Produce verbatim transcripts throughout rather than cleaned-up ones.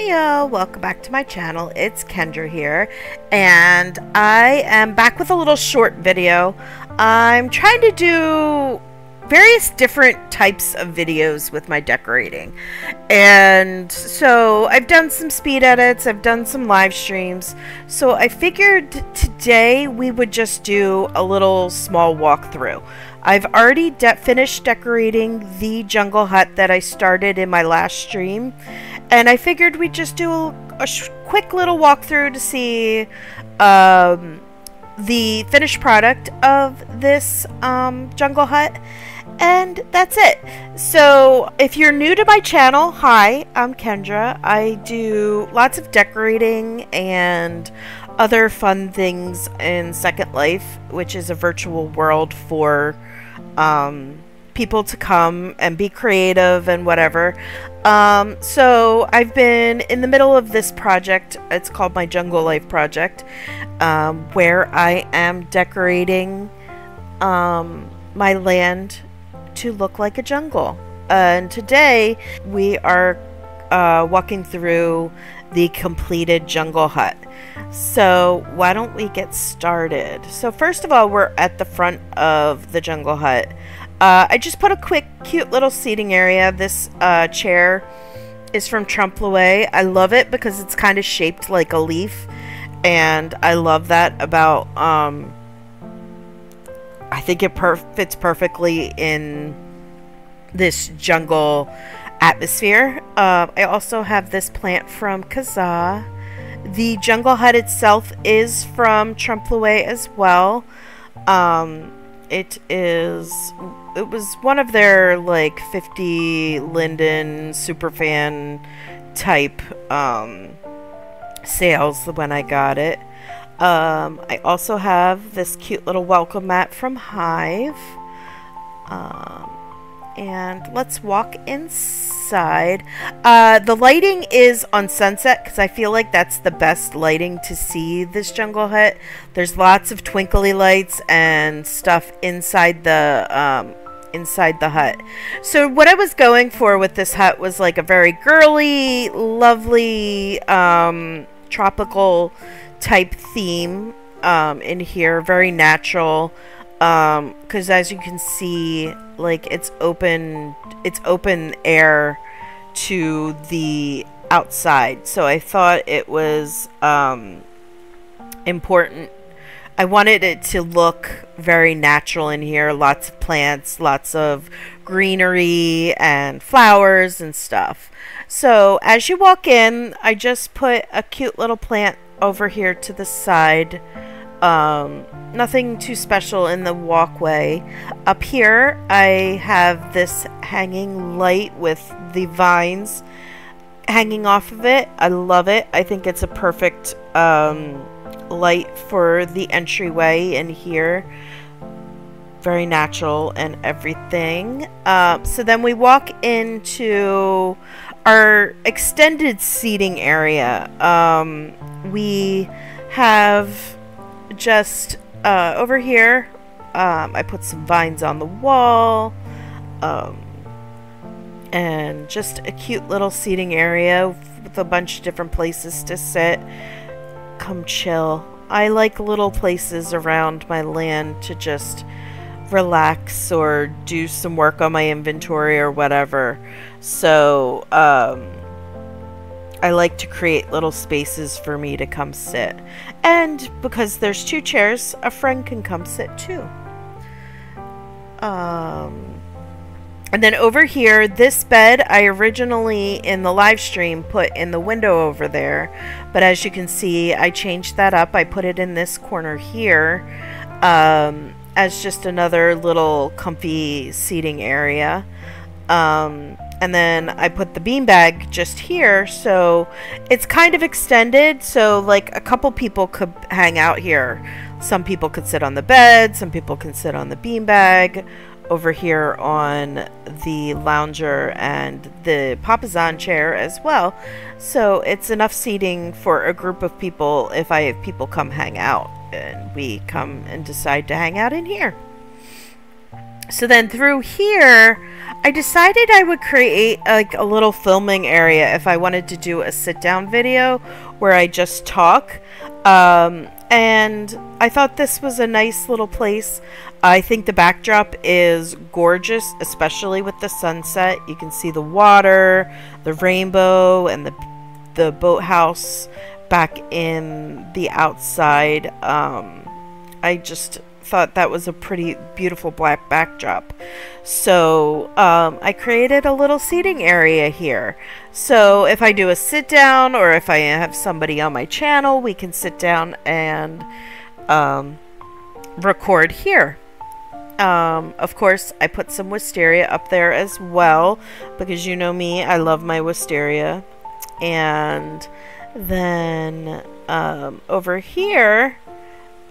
Heyo, welcome back to my channel. It's Kendra here, and I am back with a little short video. I'm trying to do various different types of videos with my decorating, and so I've done some speed edits, I've done some live streams, so I figured today we would just do a little small walkthrough. I've already de- finished decorating the jungle hut that I started in my last stream, and I figured we'd just do a, a sh quick little walkthrough to see um, the finished product of this um, jungle hut, and that's it. So if you're new to my channel, hi, I'm Kendra. I do lots of decorating and other fun things in Second Life, which is a virtual world for um, people to come and be creative and whatever. Um, so I've been in the middle of this project. It's called my Jungle Life project, um, where I am decorating um, my land to look like a jungle. And today we are uh, walking through the completed jungle hut. So why don't we get started? So first of all, we're at the front of the jungle hut. Uh, I just put a quick, cute little seating area. This uh, chair is from Trumpleway. I love it because it's kind of shaped like a leaf, and I love that about. Um, I think it per fits perfectly in this jungle atmosphere. Uh, I also have this plant from Kazaa. The jungle hut itself is from Trumpleway as well. Um, It is, it was one of their like fifty Linden superfan type um, sales when I got it. Um, I also have this cute little welcome mat from Hive. Um, and let's walk inside. Uh, the lighting is on sunset because I feel like that's the best lighting to see this jungle hut. There's lots of twinkly lights and stuff inside the um, inside the hut. So what I was going for with this hut was like a very girly, lovely, um, tropical type theme um, in here. Very natural. Um, 'cause as you can see, like it's open, it's open air to the outside. So I thought it was, um, important. I wanted it to look very natural in here. Lots of plants, lots of greenery and flowers and stuff. So as you walk in, I just put a cute little plant over here to the side. Um, nothing too special in the walkway. Up here, I have this hanging light with the vines hanging off of it. I love it. I think it's a perfect um, light for the entryway in here. Very natural and everything. Uh, so then we walk into our extended seating area. Um, we have just uh, over here um, I put some vines on the wall, um, and just a cute little seating area with a bunch of different places to sit, come chill. I like little places around my land to just relax or do some work on my inventory or whatever, so um, I like to create little spaces for me to come sit. And because there's two chairs, a friend can come sit too. Um, and then over here, this bed, I originally in the live stream put in the window over there. But as you can see, I changed that up. I put it in this corner here um, as just another little comfy seating area. Um, And then I put the beanbag just here, so it's kind of extended, so like a couple people could hang out here. Some people could sit on the bed, some people can sit on the beanbag, over here on the lounger and the papasan chair as well. So it's enough seating for a group of people if I have people come hang out and we come and decide to hang out in here. So then through here, I decided I would create like a little filming area if I wanted to do a sit-down video where I just talk. Um, and I thought this was a nice little place. I think the backdrop is gorgeous, especially with the sunset. You can see the water, the rainbow, and the, the boathouse back in the outside. Um, I just thought that was a pretty beautiful black backdrop. So um, I created a little seating area here. So if I do a sit down or if I have somebody on my channel, we can sit down and um, record here. Um, of course, I put some wisteria up there as well, because you know me, I love my wisteria. And then um, over here,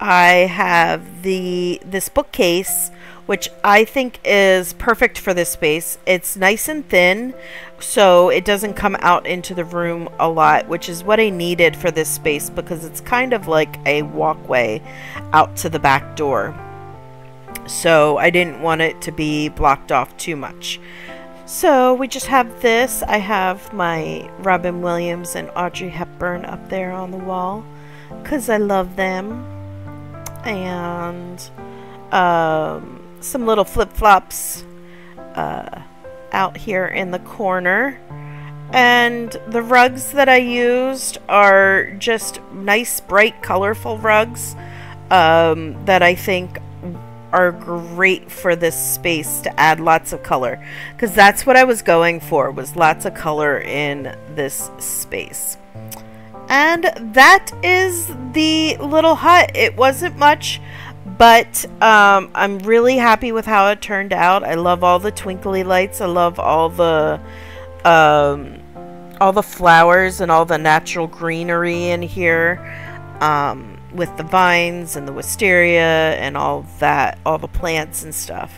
I have the this bookcase, which I think is perfect for this space. It's nice and thin, so it doesn't come out into the room a lot, which is what I needed for this space, because it's kind of like a walkway out to the back door. So I didn't want it to be blocked off too much. So we just have this. I have my Robin Williams and Audrey Hepburn up there on the wall because I love them. And um, some little flip-flops uh, out here in the corner. And the rugs that I used are just nice, bright, colorful rugs um, that I think are great for this space to add lots of color, because that's what I was going for, was lots of color in this space. And that is the little hut. It wasn't much, but um, I'm really happy with how it turned out. I love all the twinkly lights. I love all the um, all the flowers and all the natural greenery in here, um, with the vines and the wisteria and all that, all the plants and stuff.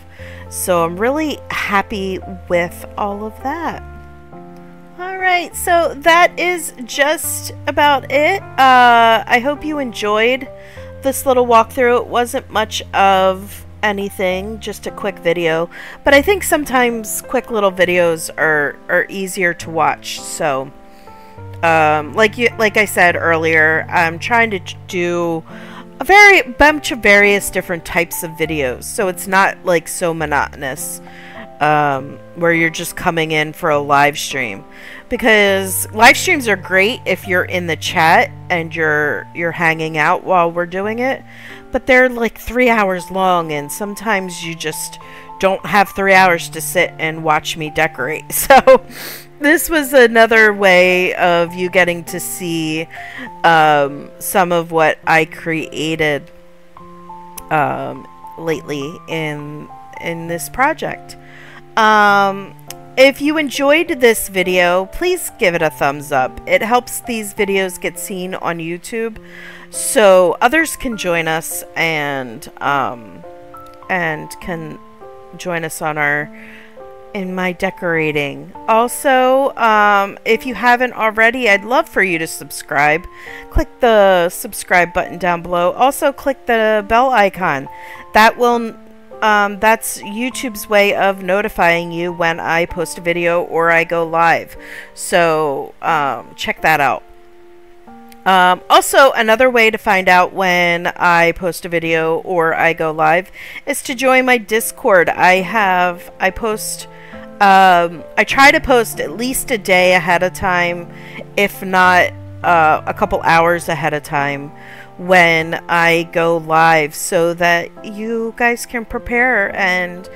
So I'm really happy with all of that. Alright, so that is just about it. Uh, I hope you enjoyed this little walkthrough. It wasn't much of anything, just a quick video. But I think sometimes quick little videos are, are easier to watch. So, um, like, you, like I said earlier, I'm trying to do a very bunch of various different types of videos. So it's not like so monotonous. Um, where you're just coming in for a live stream, because live streams are great if you're in the chat and you're you're hanging out while we're doing it, but they're like three hours long, and sometimes you just don't have three hours to sit and watch me decorate. So this was another way of you getting to see um, some of what I created um, lately in in this project. Um, if you enjoyed this video, please give it a thumbs up. It helps these videos get seen on YouTube so others can join us and, um, and can join us on our, in my decorating. Also, um, if you haven't already, I'd love for you to subscribe. Click the subscribe button down below. Also click the bell icon. That will Um, that's YouTube's way of notifying you when I post a video or I go live. So um, check that out. Um, also, another way to find out when I post a video or I go live is to join my Discord. I have, I post, um, I try to post at least a day ahead of time, if not uh, a couple hours ahead of time, when I go live, so that you guys can prepare and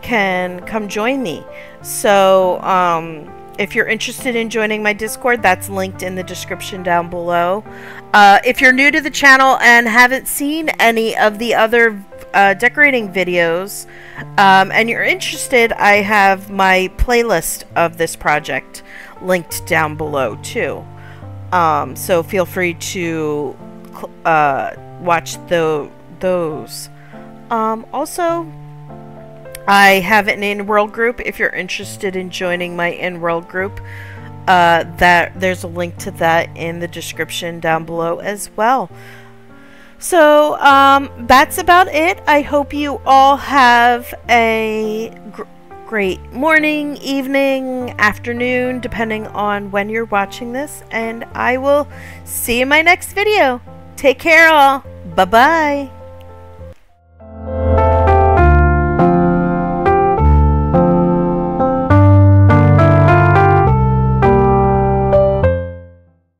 can come join me. So um, if you're interested in joining my Discord, that's linked in the description down below. Uh, if you're new to the channel and haven't seen any of the other uh, decorating videos, um, and you're interested, I have my playlist of this project linked down below too. Um, so feel free to Uh, watch the, those. Um, also, I have an in-world group. If you're interested in joining my in-world group, uh, that there's a link to that in the description down below as well. So um, that's about it. I hope you all have a gr great morning, evening, afternoon, depending on when you're watching this. And I will see you in my next video. Take care all. Bye-bye.